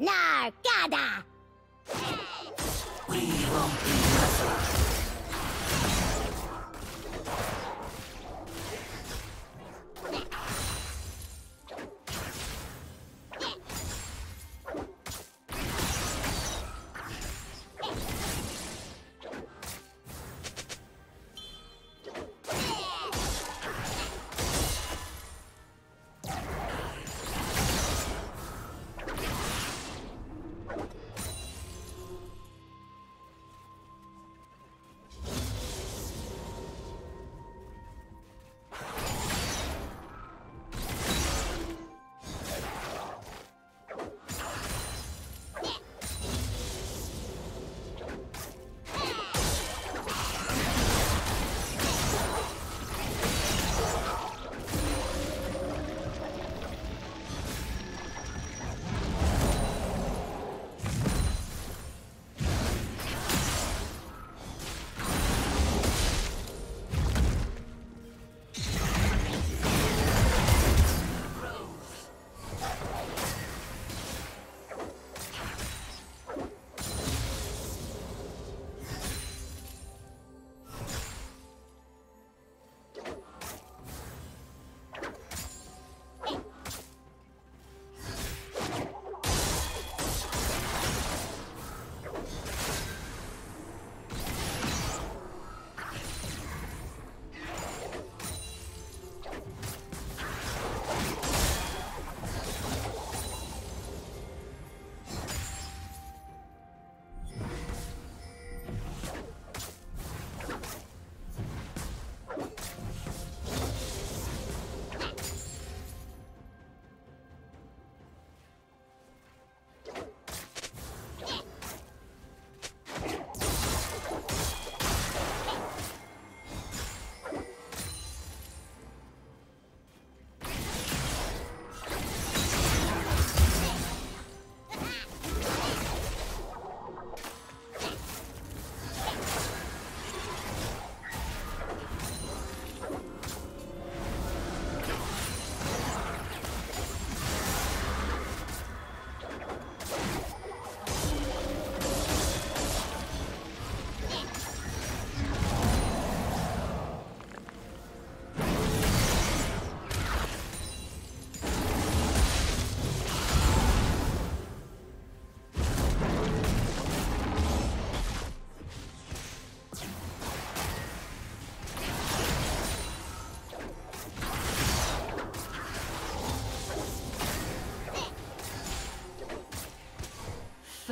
Nargada! We won't be muzzled.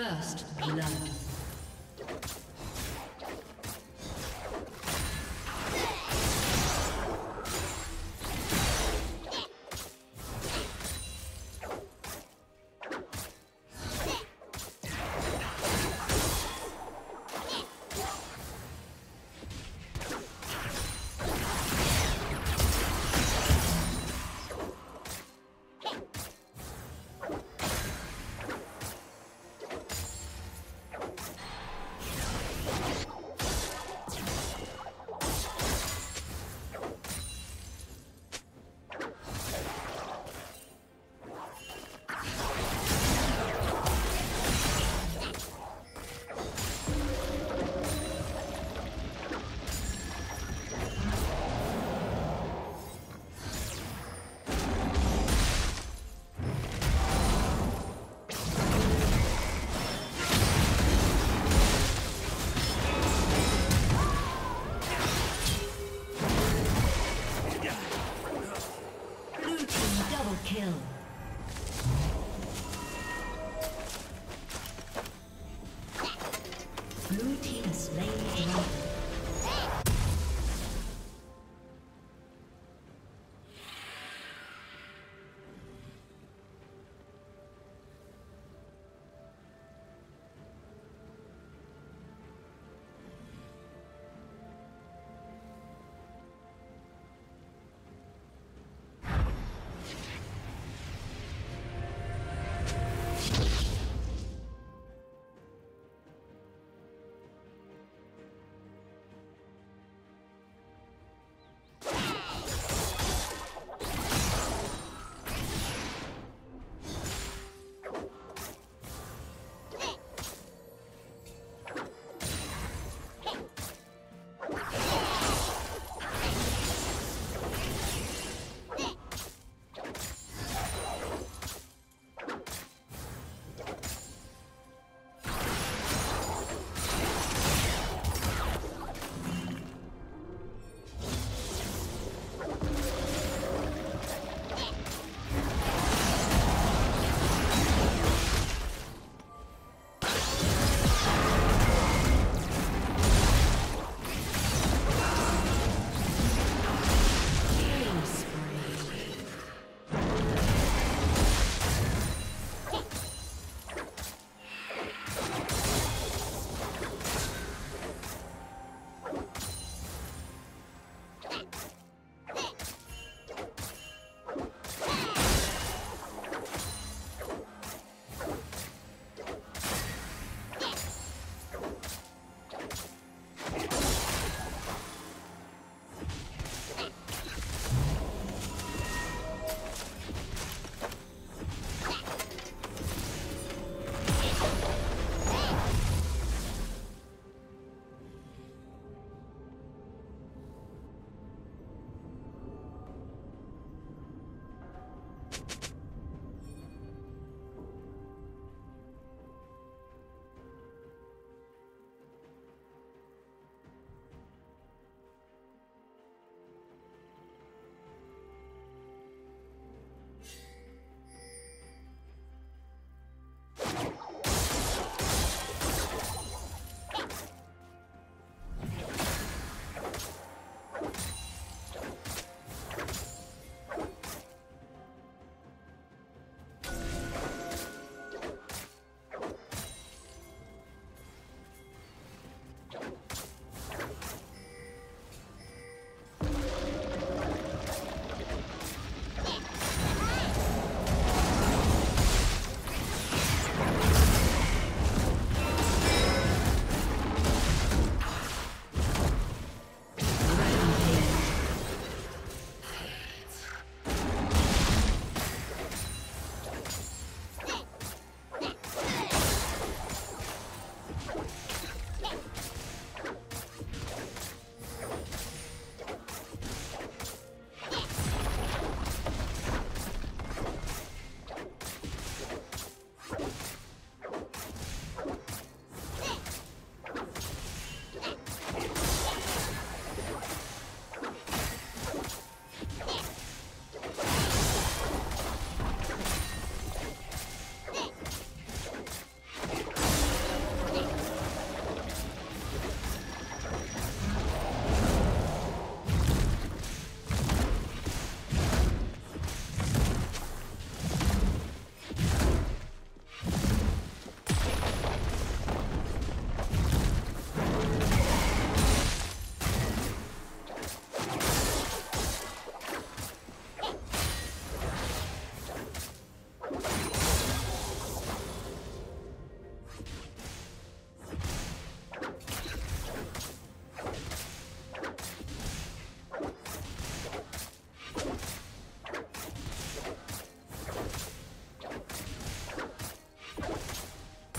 First blood.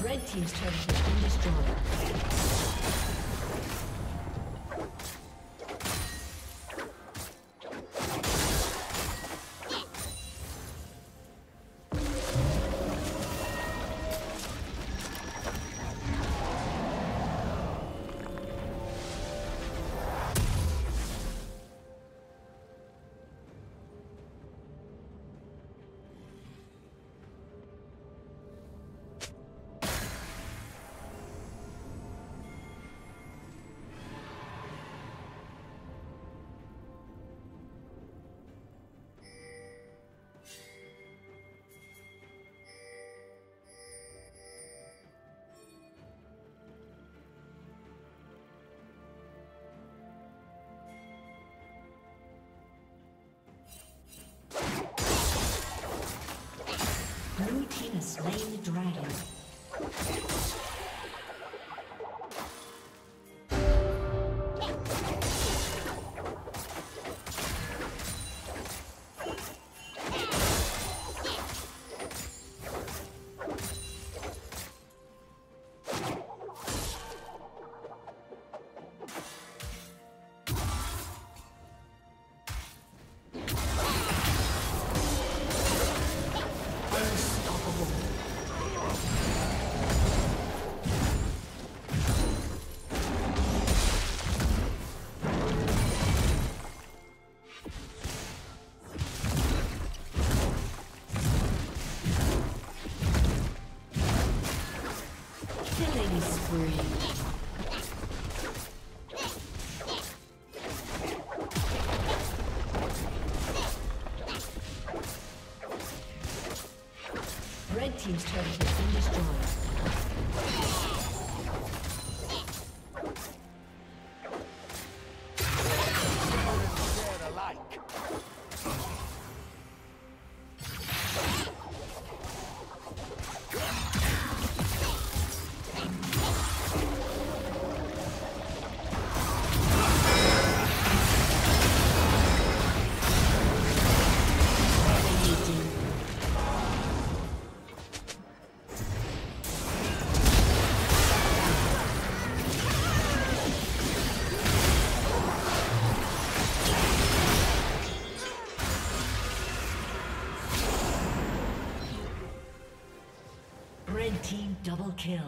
Red team's turret has been destroyed. Slain the dragon. Team's turret has been destroyed. Double kill.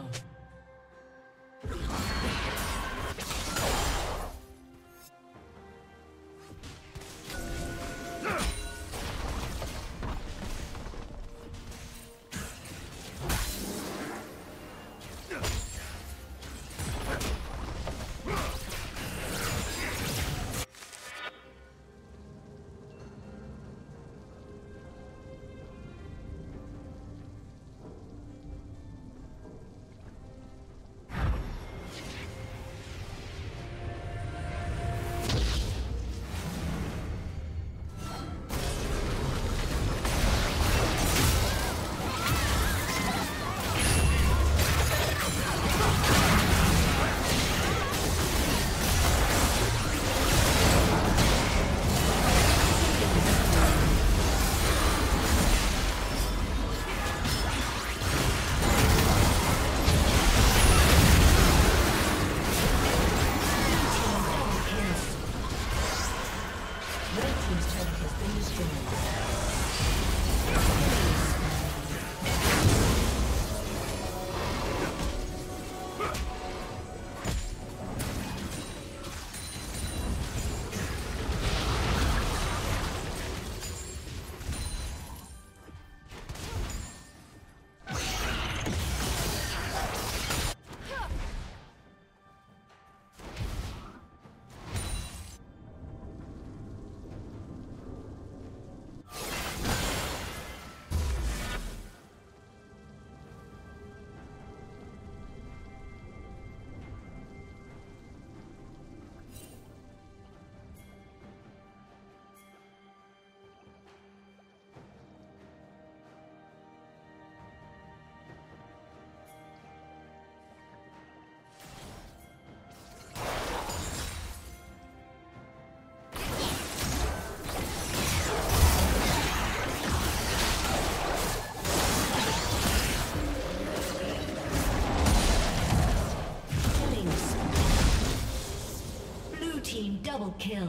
Double kill.